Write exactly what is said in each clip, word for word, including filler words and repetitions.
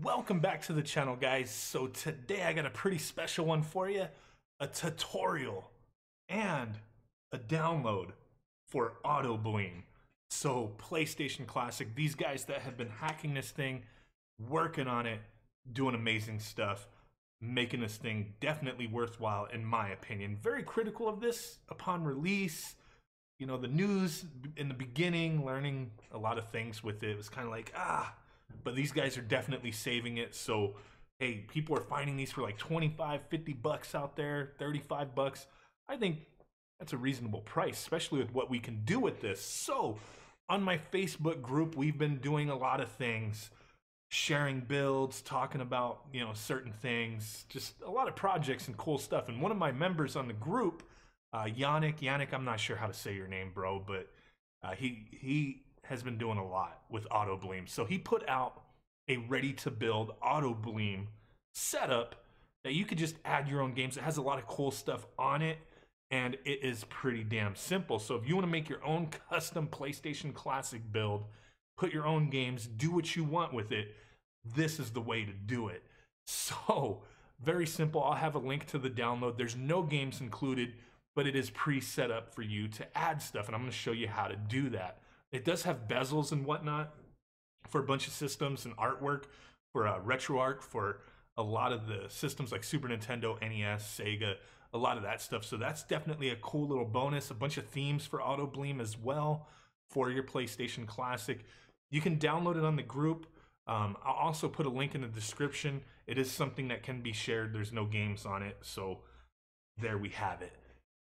Welcome back to the channel, guys. So today I got a pretty special one for you, a tutorial and a download for AutoBleem. So PlayStation Classic, these guys that have been hacking this thing, working on it, doing amazing stuff, making this thing definitely worthwhile in my opinion. Very critical of this upon release. You know, the news in the beginning, learning a lot of things with it, it was kind of like, ah, but these guys are definitely saving it. So, hey, people are finding these for like twenty-five, fifty bucks out there, thirty-five bucks. I think that's a reasonable price, especially with what we can do with this. So on my Facebook group, we've been doing a lot of things, sharing builds, talking about, you know, certain things, just a lot of projects and cool stuff. And one of my members on the group, uh, Yannick, Yannick, I'm not sure how to say your name, bro, but uh, he, he, has been doing a lot with AutoBleem. So he put out a ready to build AutoBleem setup that you could just add your own games. It has a lot of cool stuff on it and it is pretty damn simple. So if you want to make your own custom PlayStation Classic build, put your own games, do what you want with it, this is the way to do it. So very simple. I'll have a link to the download. There's no games included, but it is pre-set up for you to add stuff and I'm going to show you how to do that. It does have bezels and whatnot for a bunch of systems and artwork for uh, RetroArch, for a lot of the systems like Super Nintendo, N E S, Sega, a lot of that stuff. So that's definitely a cool little bonus. A bunch of themes for AutoBleem as well for your PlayStation Classic. You can download it on the group. Um, I'll also put a link in the description. It is something that can be shared. There's no games on it. So there we have it.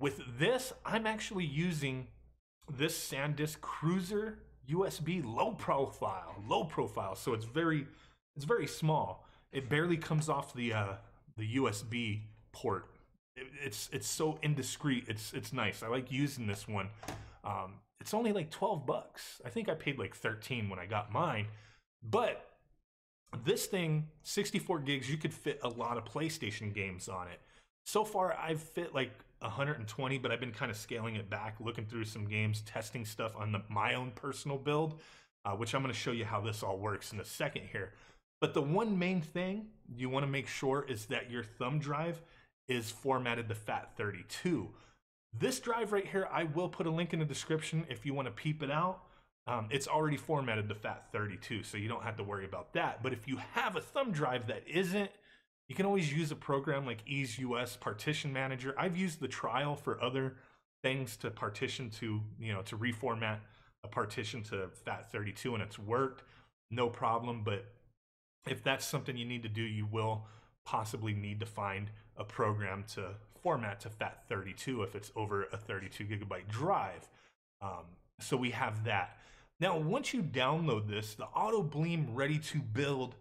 With this, I'm actually using this SanDisk Cruiser U S B low profile, low profile. So it's very, it's very small. It barely comes off the uh, the U S B port. It, it's it's so indiscreet. It's it's nice. I like using this one. Um, it's only like twelve bucks. I think I paid like thirteen when I got mine. But this thing, sixty-four gigs, you could fit a lot of PlayStation games on it. So far, I've fit like one hundred twenty, but I've been kind of scaling it back, looking through some games, testing stuff on the, my own personal build, uh, which I'm going to show you how this all works in a second here. But the one main thing you want to make sure is that your thumb drive is formatted to FAT thirty-two. This drive right here, I will put a link in the description if you want to peep it out. Um, it's already formatted to FAT thirty-two, so you don't have to worry about that. But if you have a thumb drive that isn't, you can always use a program like EaseUS Partition Manager. I've used the trial for other things to partition to, you know, to reformat a partition to FAT thirty-two and it's worked, no problem. But if that's something you need to do, you will possibly need to find a program to format to FAT thirty-two if it's over a thirty-two gigabyte drive. Um, so we have that. Now, once you download this, the AutoBleem Ready to Build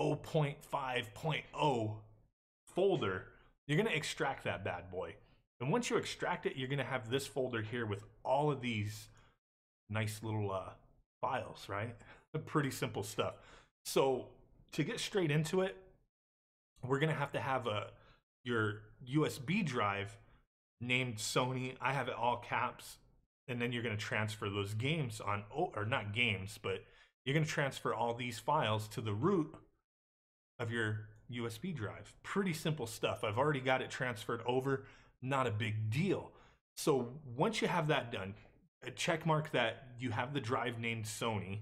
zero point five point zero folder, you're going to extract that bad boy. And once you extract it, you're going to have this folder here with all of these nice little uh, files, right? Pretty simple stuff. So to get straight into it, we're going to have to have a, your U S B drive named Sony. I have it all caps. And then you're going to transfer those games on, or not games, but you're going to transfer all these files to the root of your U S B drive. Pretty simple stuff. I've already got it transferred over, not a big deal. So once you have that done, check mark that you have the drive named Sony,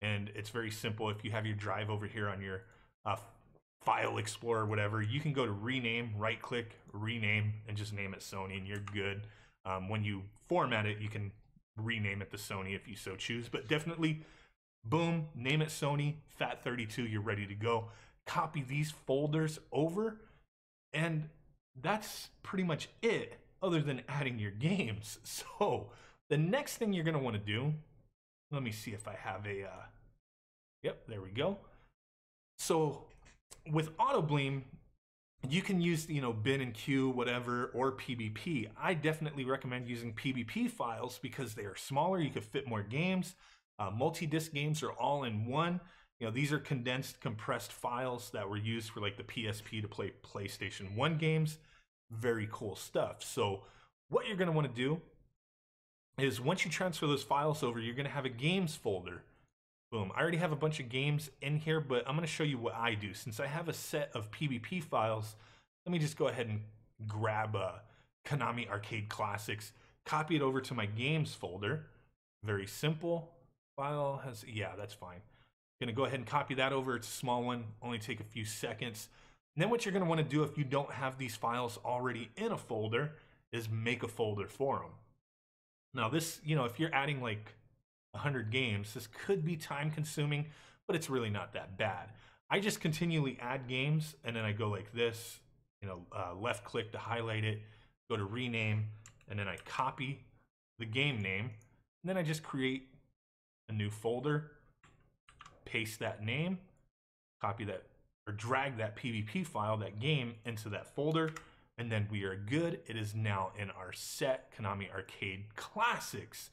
and it's very simple. If you have your drive over here on your uh, file explorer, whatever, you can go to rename, right click, rename, and just name it Sony, and you're good. Um, when you format it, you can rename it to Sony if you so choose, but definitely, boom, name it Sony, FAT thirty-two, you're ready to go. Copy these folders over, and that's pretty much it other than adding your games. So the next thing you're going to want to do, let me see if I have a, uh, yep, there we go. So with AutoBleem, you can use, you know, bin and queue, whatever, or P B P. I definitely recommend using P B P files because they are smaller, you can fit more games. Uh, multi-disc games are all in one. You know, these are condensed, compressed files that were used for like the P S P to play PlayStation one games. Very cool stuff. So what you're going to want to do is once you transfer those files over, you're going to have a games folder Boom. I already have a bunch of games in here, but I'm going to show you what I do. Since I have a set of P B P files, let me just go ahead and grab uh, Konami Arcade Classics, copy it over to my games folder. Very simple. File has, yeah, that's fine. I'm going to go ahead and copy that over. It's a small one, only take a few seconds. And then what you're going to want to do if you don't have these files already in a folder is make a folder for them. Now this, you know, if you're adding like one hundred games, this could be time consuming, but it's really not that bad. I just continually add games and then I go like this, you know, uh, left click to highlight it, go to rename, and then I copy the game name. And then I just create a new folder, paste that name, copy that, or drag that P V P file, that game, into that folder, and then we are good. It is now in our set, Konami Arcade Classics.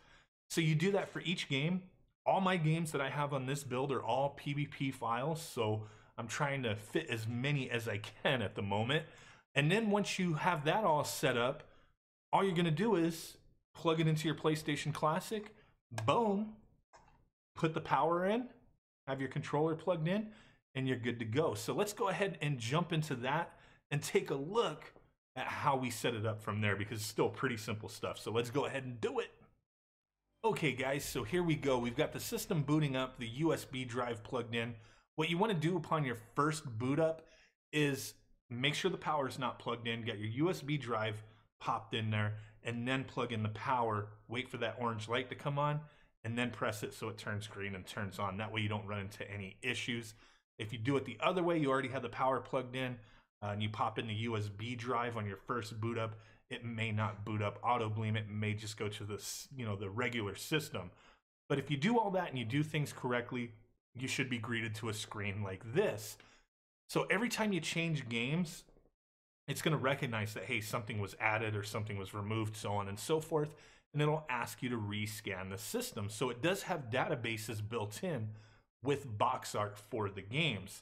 So you do that for each game. All my games that I have on this build are all P V P files, so I'm trying to fit as many as I can at the moment. And then once you have that all set up, all you're gonna do is plug it into your PlayStation Classic, boom, put the power in, have your controller plugged in, and you're good to go. So let's go ahead and jump into that and take a look at how we set it up from there, because it's still pretty simple stuff. So let's go ahead and do it. Okay guys, so here we go. We've got the system booting up, the U S B drive plugged in. What you want to do upon your first boot up is make sure the power is not plugged in, get your U S B drive popped in there, and then plug in the power, wait for that orange light to come on, and then press it so it turns green and turns on. That way you don't run into any issues. If you do it the other way, you already have the power plugged in, uh, and you pop in the U S B drive on your first boot up, it may not boot up AutoBleem. It may just go to the, you know, the regular system. But if you do all that and you do things correctly, you should be greeted to a screen like this. So every time you change games, it's going to recognize that, hey, something was added or something was removed, so on and so forth, and it'll ask you to rescan the system. So it does have databases built in with box art for the games.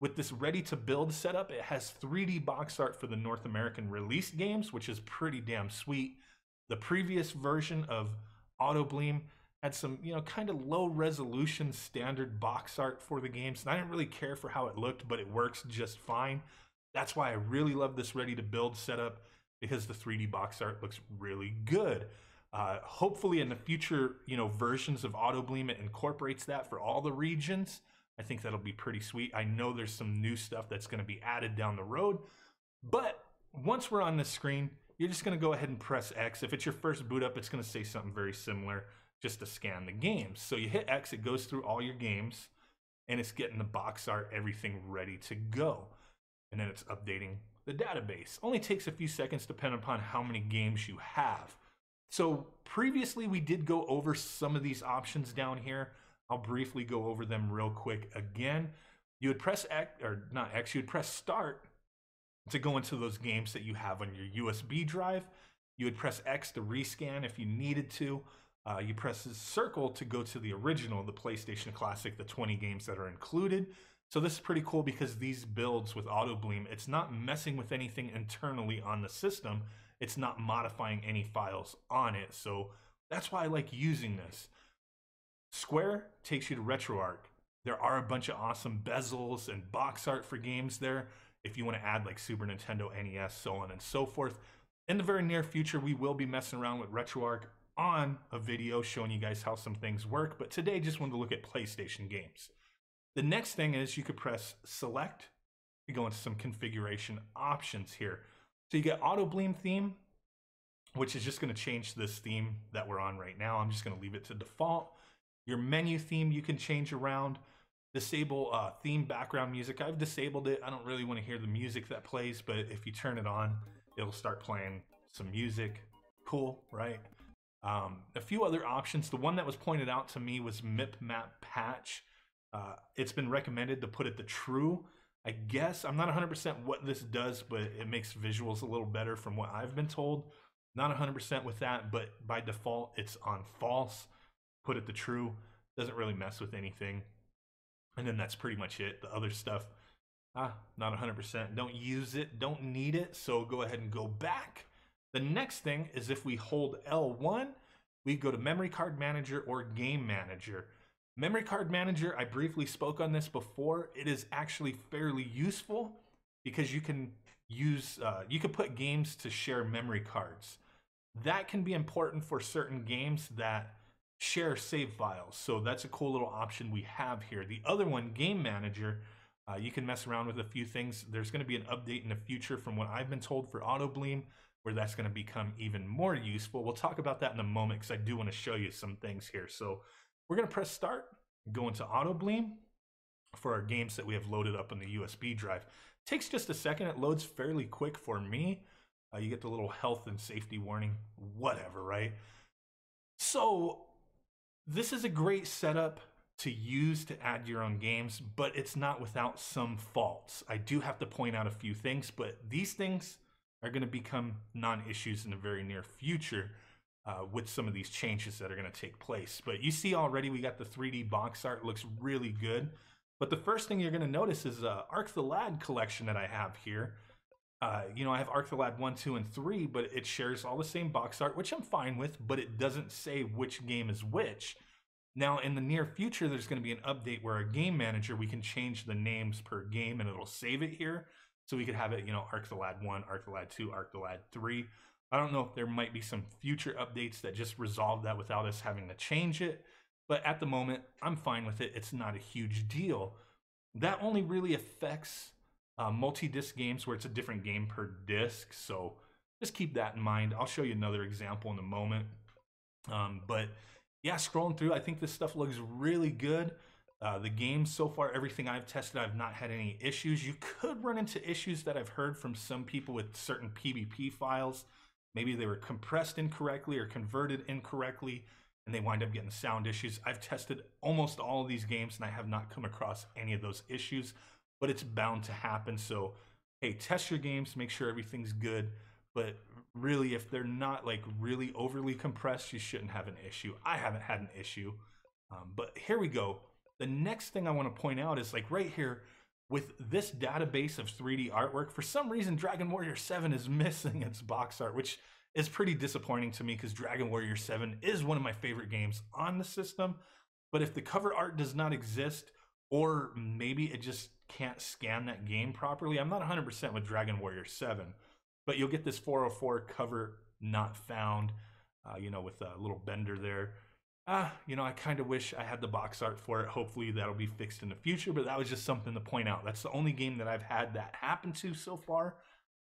With this ready to build setup, it has three D box art for the North American release games, which is pretty damn sweet. The previous version of AutoBleem had some, you know, kind of low resolution standard box art for the games, and I didn't really care for how it looked, but it works just fine. That's why I really love this ready to build setup, because the three D box art looks really good. Uh, hopefully in the future, you know, versions of AutoBleem, it incorporates that for all the regions. I think that'll be pretty sweet. I know there's some new stuff that's going to be added down the road, but once we're on this screen, you're just going to go ahead and press X. If it's your first boot up, it's going to say something very similar, just to scan the games. So you hit X, it goes through all your games, and it's getting the box art, everything ready to go. And then it's updating the database. Only takes a few seconds depending upon how many games you have. So previously we did go over some of these options down here. I'll briefly go over them real quick again. You would press X, or not X, you would press start to go into those games that you have on your U S B drive. You would press X to rescan if you needed to. Uh, you press circle to go to the original, the PlayStation Classic, the twenty games that are included. So this is pretty cool, because these builds with AutoBleem, it's not messing with anything internally on the system. It's not modifying any files on it. So that's why I like using this. Square takes you to RetroArch. There are a bunch of awesome bezels and box art for games there, if you want to add like Super Nintendo, N E S, so on and so forth. In the very near future, we will be messing around with RetroArch on a video showing you guys how some things work, but today just wanted to look at PlayStation games. The next thing is you could press select to go into some configuration options here. So you get AutoBleem theme, which is just going to change this theme that we're on right now. I'm just going to leave it to default. Your menu theme you can change around. Disable uh, theme background music. I've disabled it. I don't really want to hear the music that plays, but if you turn it on, it'll start playing some music. Cool, right? Um, a few other options. The one that was pointed out to me was Mip Map Patch. Uh, it's been recommended to put it to true. I guess I'm not one hundred percent what this does, but it makes visuals a little better from what I've been told. Not one hundred percent with that, but by default it's on false. Put it to true, doesn't really mess with anything. And then that's pretty much it. The other stuff, ah, not one hundred percent. Don't use it, don't need it, so go ahead and go back. The next thing is if we hold L one, we go to Memory Card Manager or Game Manager. Memory Card Manager, I briefly spoke on this before. It is actually fairly useful because you can use, uh, you can put games to share memory cards. That can be important for certain games that share save files. So that's a cool little option we have here. The other one, Game Manager, uh, you can mess around with a few things. There's going to be an update in the future from what I've been told for AutoBleem, where that's going to become even more useful. We'll talk about that in a moment because I do want to show you some things here. So we're going to press start, go into AutoBleem for our games that we have loaded up on the U S B drive. It takes just a second. It loads fairly quick for me. Uh, you get the little health and safety warning, whatever, right? So this is a great setup to use to add your own games, but it's not without some faults. I do have to point out a few things, but these things are going to become non-issues in the very near future uh, with some of these changes that are going to take place. But you see already we got the three D box art, looks really good. But the first thing you're going to notice is uh, Arc the Lad collection that I have here. Uh, you know, I have Arc the Lad one, two, and three, but it shares all the same box art, which I'm fine with, but it doesn't say which game is which. Now, in the near future, there's going to be an update where our game manager, we can change the names per game and it'll save it here. So we could have it, you know, Arc the Lad one, Arc the Lad two, Arc the Lad three. I don't know if there might be some future updates that just resolve that without us having to change it. But at the moment, I'm fine with it. It's not a huge deal. That only really affects uh, multi-disc games where it's a different game per disc. So just keep that in mind. I'll show you another example in a moment. Um, but yeah, scrolling through, I think this stuff looks really good. Uh, the games so far, everything I've tested, I've not had any issues. You could run into issues that I've heard from some people with certain P B P files. Maybe they were compressed incorrectly or converted incorrectly, and they wind up getting sound issues. I've tested almost all of these games, and I have not come across any of those issues, but it's bound to happen. So, hey, test your games, make sure everything's good. But really, if they're not like really overly compressed, you shouldn't have an issue. I haven't had an issue, um, but here we go. The next thing I want to point out is like right here with this database of three D artwork, for some reason, Dragon Warrior seven is missing its box art, which is pretty disappointing to me because Dragon Warrior seven is one of my favorite games on the system. But if the cover art does not exist, or maybe it just can't scan that game properly, I'm not one hundred percent with Dragon Warrior seven, but you'll get this four oh four cover not found, uh, you know, with a little bender there. Ah, you know, I kind of wish I had the box art for it. Hopefully that'll be fixed in the future, but that was just something to point out. That's the only game that I've had that happen to so far,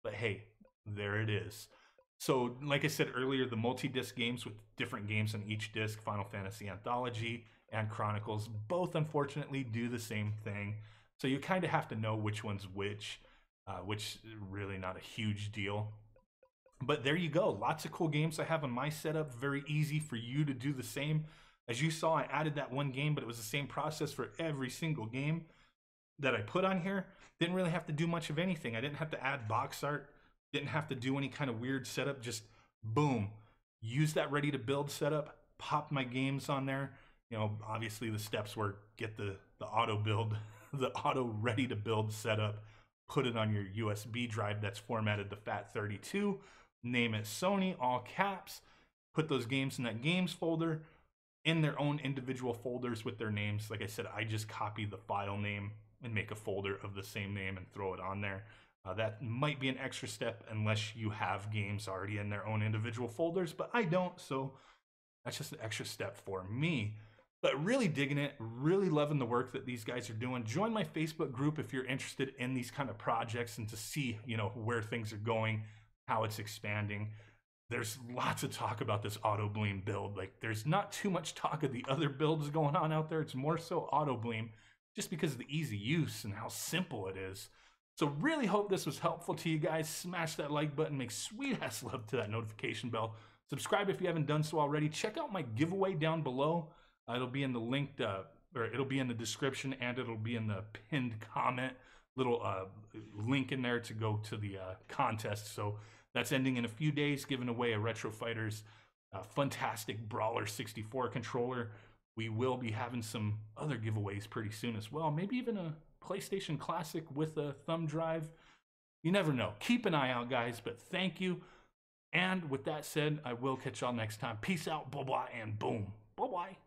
but hey, there it is. So like I said earlier, the multi-disc games with different games on each disc, Final Fantasy Anthology and Chronicles, both unfortunately do the same thing. So you kind of have to know which one's which, uh, which is really not a huge deal. But there you go, lots of cool games I have on my setup, very easy for you to do the same. As you saw, I added that one game, but it was the same process for every single game that I put on here. Didn't really have to do much of anything. I didn't have to add box art, didn't have to do any kind of weird setup, just boom, use that ready to build setup, pop my games on there. You know, obviously the steps were get the, the auto build, the auto ready to build setup, put it on your U S B drive that's formatted to FAT thirty-two, name it Sony, all caps, put those games in that games folder, in their own individual folders with their names. Like I said, I just copy the file name and make a folder of the same name and throw it on there. Uh, that might be an extra step unless you have games already in their own individual folders, but I don't, so that's just an extra step for me. But really digging it, really loving the work that these guys are doing. Join my Facebook group if you're interested in these kind of projects and to see, you know, where things are going, how it's expanding. There's lots of talk about this AutoBleem build. Like, there's not too much talk of the other builds going on out there. It's more so AutoBleem just because of the easy use and how simple it is. So really hope this was helpful to you guys. Smash that like button, make sweet ass love to that notification bell. Subscribe if you haven't done so already. Check out my giveaway down below. Uh, it'll be in the linked, uh, or it'll be in the description, and it'll be in the pinned comment. Little uh, link in there to go to the uh, contest. So that's ending in a few days, giving away a Retro Fighters uh, Fantastic Brawler sixty-four controller. We will be having some other giveaways pretty soon as well. Maybe even a PlayStation Classic with a thumb drive. You never know. Keep an eye out, guys, but thank you. And with that said, I will catch y'all next time. Peace out, blah, blah, and boom. Bye-bye.